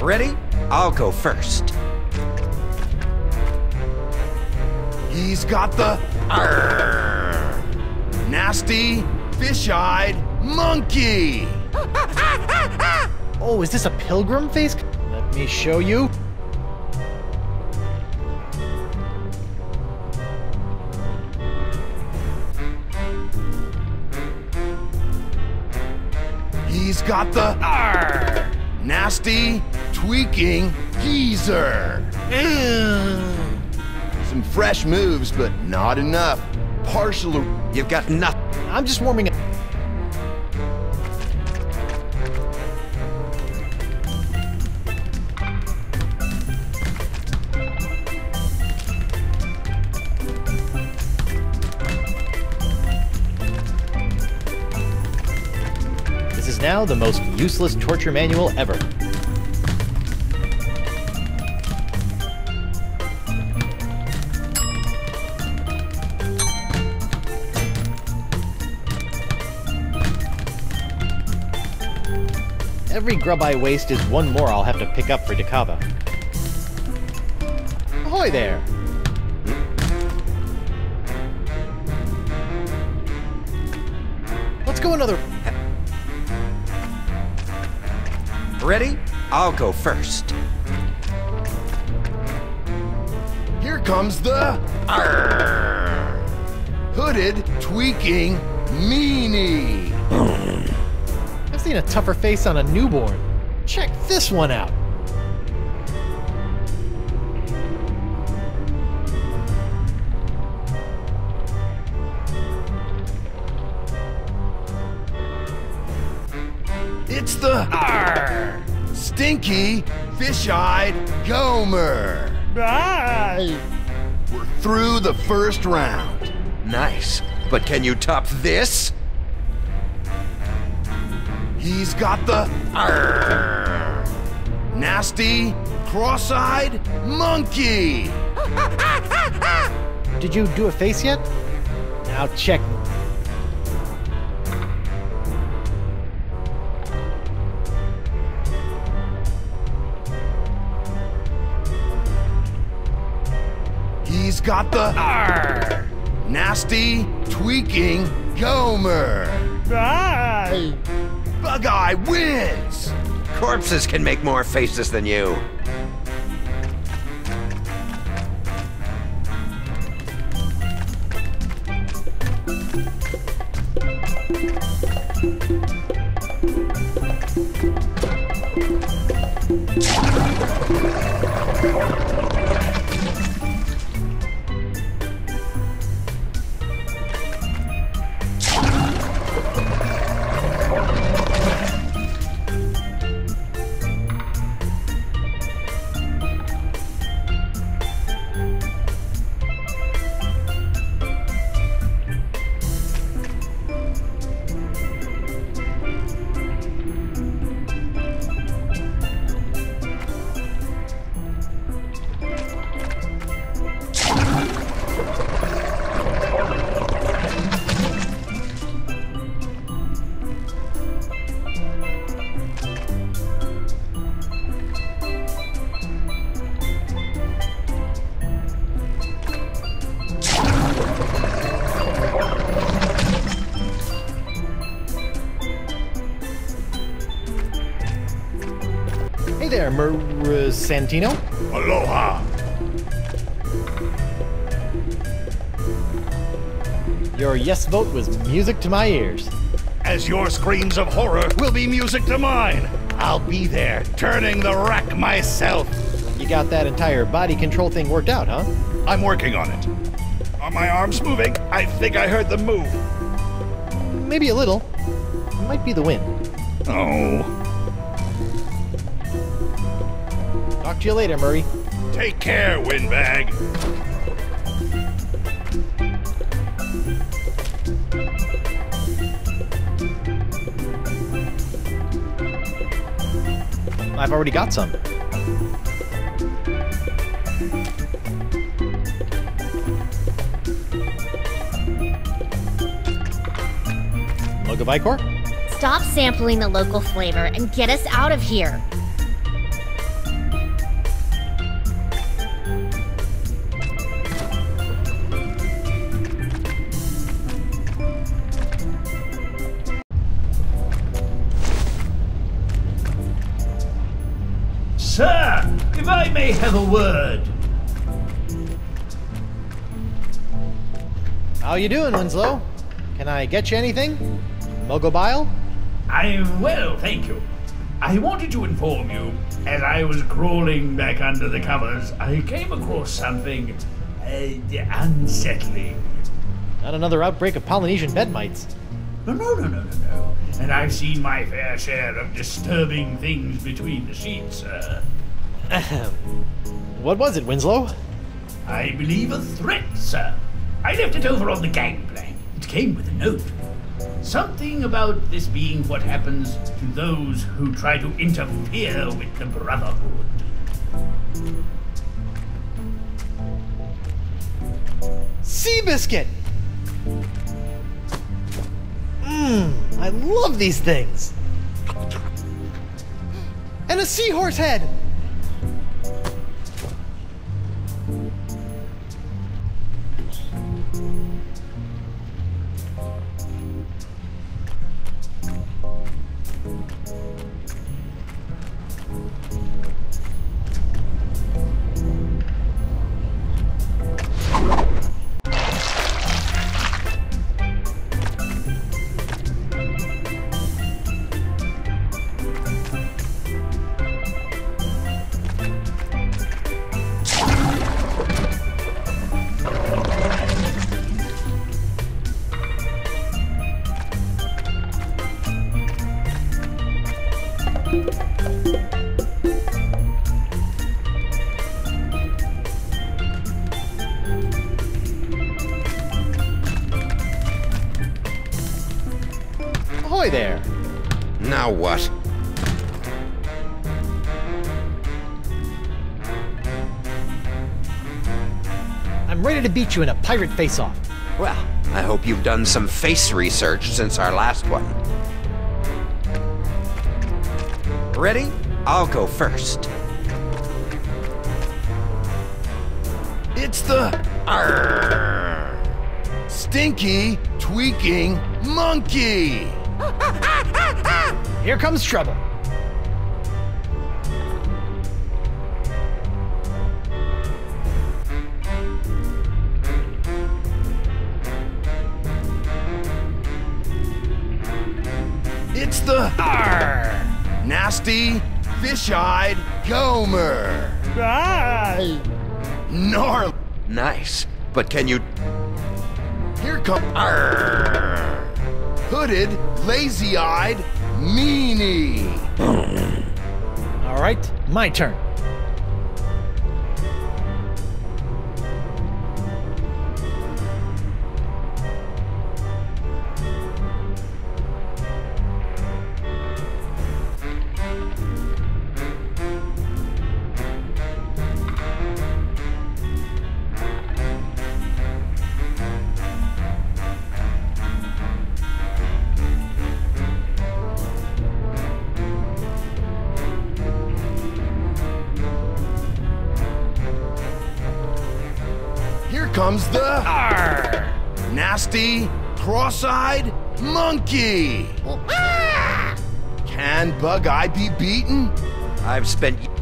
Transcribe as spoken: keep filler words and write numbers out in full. Ready? I'll go first. He's got the arr, nasty, fish-eyed monkey. Oh, is this a pilgrim face? Let me show you. He's got the arr, nasty, tweaking geezer. Some fresh moves, but not enough. Partial, you've got nothing. I'm just warming up. This is now the most useless torture manual ever. Every grub I waste is one more I'll have to pick up for De Cava. Ahoy there! Let's go another... Ready? I'll go first. Here comes the... Arr! Hooded, tweaking, meanie! I've seen a tougher face on a newborn. Check this one out. It's the arr, stinky, fish-eyed Gomer. Bye. We're through the first round. Nice, but can you top this? He's got the arr, nasty, cross-eyed monkey! Did you do a face yet? Now check. He's got the arr, nasty, tweaking Gomer! Bye! Bug-Eye wins! Corpses can make more faces than you. There, Mer uh, Santino. Aloha. Your yes vote was music to my ears. As your screams of horror will be music to mine, I'll be there, turning the rack myself. You got that entire body control thing worked out, huh? I'm working on it. Are my arms moving? I think I heard them move. Maybe a little. It might be the wind. Oh. Talk to you later, Murray. Take care, windbag. I've already got some. Mug of Icor? Stop sampling the local flavor and get us out of here. Sir, if I may have a word. How you doing, Winslow? Can I get you anything? Mogo bile? I'm well, thank you. I wanted to inform you, as I was crawling back under the covers, I came across something uh, unsettling. Not another outbreak of Polynesian bed mites. No, no, no, no, no, no. And I've seen my fair share of disturbing things between the sheets, sir. Ahem. What was it, Winslow? I believe a threat, sir. I left it over on the gangplank. It came with a note. Something about this being what happens to those who try to interfere with the Brotherhood. Seabiscuit! Mmm, I love these things! And a seahorse head! Ahoy there! Now what? I'm ready to beat you in a pirate face-off. Well, I hope you've done some face research since our last one. Ready? I'll go first. It's the Arr, stinky, tweaking monkey! Here comes trouble. It's the Arr, nasty, fish-eyed Gomer. Aye. Gnarly. Nice, but can you... Here come... Arr. Hooded, lazy-eyed meanie. All right, my turn. Comes the Arr, nasty, cross-eyed monkey. Can Bug Eye be beaten? I've spent